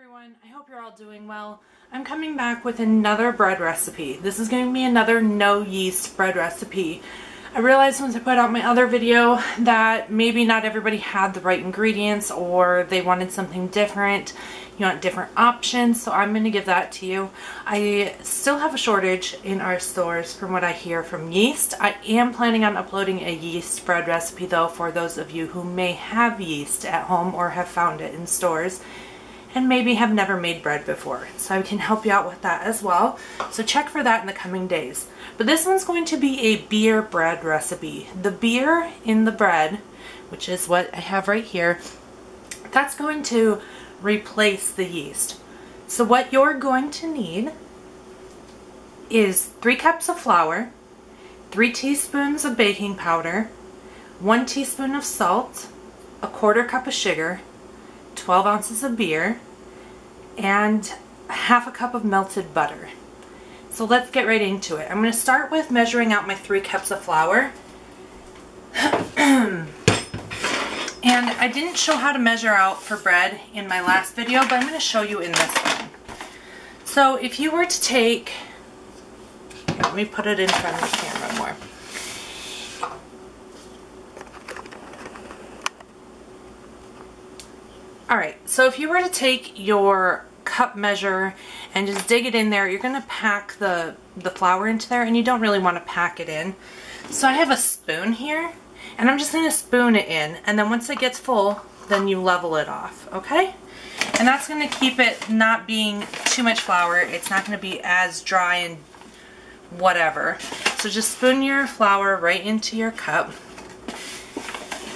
everyone, I hope you're all doing well. I'm coming back with another bread recipe. This is going to be another no yeast bread recipe. I realized once I put out my other video that maybe not everybody had the right ingredients or they wanted something different. You want different options, so I'm going to give that to you. I still have a shortage in our stores from what I hear from yeast. I am planning on uploading a yeast bread recipe though for those of you who may have yeast at home or have found it in stores and maybe have never made bread before, so I can help you out with that as well. So check for that in the coming days. But this one's going to be a beer bread recipe. The beer in the bread, which is what I have right here, that's going to replace the yeast. So what you're going to need is 3 cups of flour, 3 teaspoons of baking powder, 1 teaspoon of salt, 1/4 cup of sugar, 12 ounces of beer, and 1/2 cup of melted butter. So let's get right into it. I'm going to start with measuring out my 3 cups of flour. And I didn't show how to measure out for bread in my last video, but I'm going to show you in this one. So if you were to take, let me put it in front of the camera more. Alright, so if you were to take your cup measure and just dig it in there, you're going to pack the flour into there, and you don't really want to pack it in. So I have a spoon here, and I'm just going to spoon it in, and then once it gets full, then you level it off, okay? And that's going to keep it not being too much flour. It's not going to be as dry and whatever. So just spoon your flour right into your cup.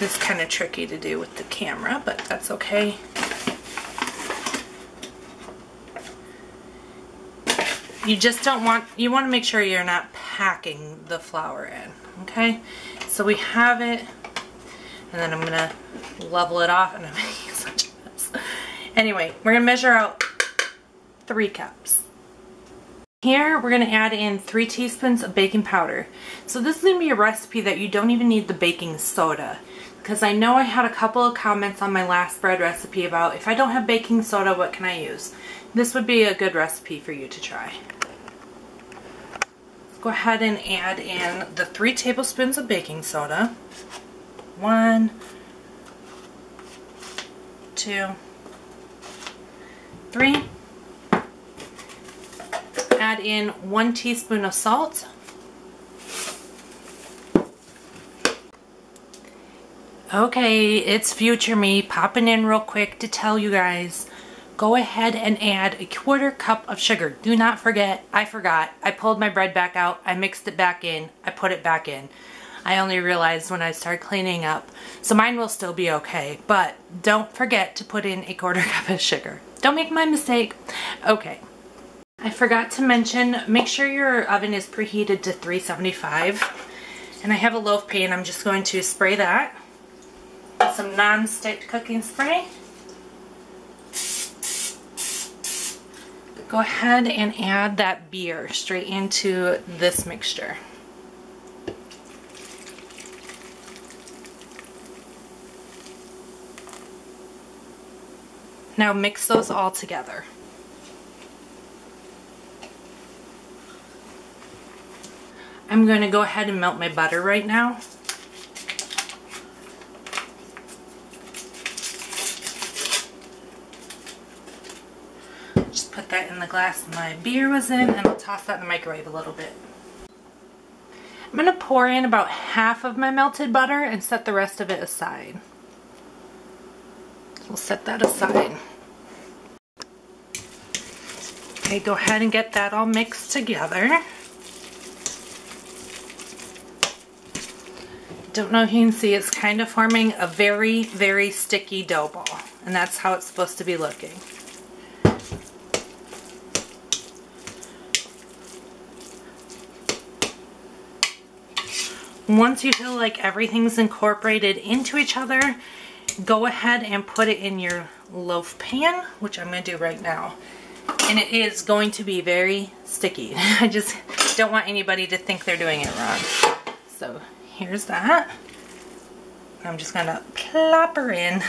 It's kind of tricky to do with the camera, but that's okay. You just don't want, you want to make sure you're not packing the flour in, okay? So we have it, and then I'm going to level it off, and I'm making such a mess. Anyway, we're going to measure out 3 cups. Here we're going to add in 3 teaspoons of baking powder. So this is going to be a recipe that you don't even need the baking soda, because I know I had a couple of comments on my last bread recipe about if I don't have baking soda, what can I use? This would be a good recipe for you to try. Go ahead and add in the 3 tablespoons of baking soda. 1, 2, 3. Add in 1 teaspoon of salt, okay? It's future me popping in real quick to tell you guys, go ahead and add 1/4 cup of sugar. Do not forget, I forgot. I pulled my bread back out, I mixed it back in, I put it back in. I only realized when I started cleaning up, so mine will still be okay, but don't forget to put in 1/4 cup of sugar. Don't make my mistake, okay? I forgot to mention, make sure your oven is preheated to 375, and I have a loaf pan. I'm just going to spray that with some non-stick cooking spray. Go ahead and add that beer straight into this mixture. Now mix those all together. I'm going to go ahead and melt my butter right now. Just put that in the glass my beer was in, and I'll toss that in the microwave a little bit. I'm going to pour in about 1/2 of my melted butter and set the rest of it aside. We'll set that aside. Okay, go ahead and get that all mixed together. Don't know if you can see, it's kind of forming a very, very sticky dough ball, and that's how it's supposed to be looking. Once you feel like everything's incorporated into each other, go ahead and put it in your loaf pan, which I'm going to do right now. And it is going to be very sticky. I just don't want anybody to think they're doing it wrong. So here's that. I'm just going to plop her in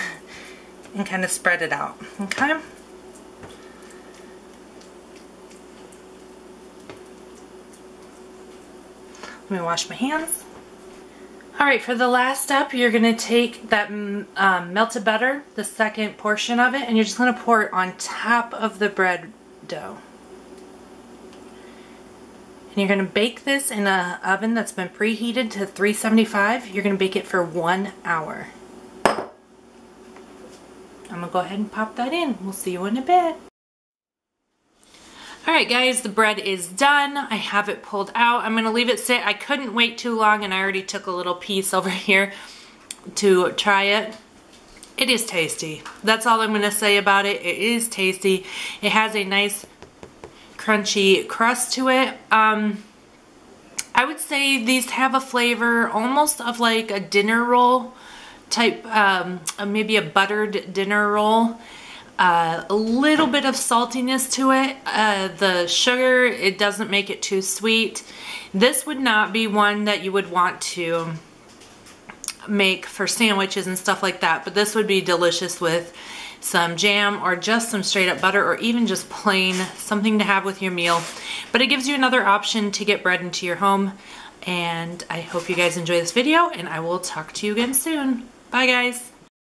and kind of spread it out, okay? Let me wash my hands. Alright, for the last step, you're going to take that melted butter, the second portion of it, and you're just going to pour it on top of the bread dough. And you're going to bake this in an oven that's been preheated to 375. You're going to bake it for 1 hour. I'm going to go ahead and pop that in. We'll see you in a bit. Alright guys, the bread is done. I have it pulled out. I'm going to leave it sit. I couldn't wait too long, and I already took a little piece over here to try it. It is tasty. That's all I'm going to say about it. It is tasty. It has a nice crunchy crust to it. I would say these have a flavor almost of like a dinner roll type, maybe a buttered dinner roll. A little bit of saltiness to it. The sugar, it doesn't make it too sweet. This would not be one that you would want to make for sandwiches and stuff like that, but this would be delicious with some jam or just some straight up butter, or even just plain something to have with your meal. But it gives you another option to get bread into your home. And I hope you guys enjoy this video, and I will talk to you again soon. Bye guys.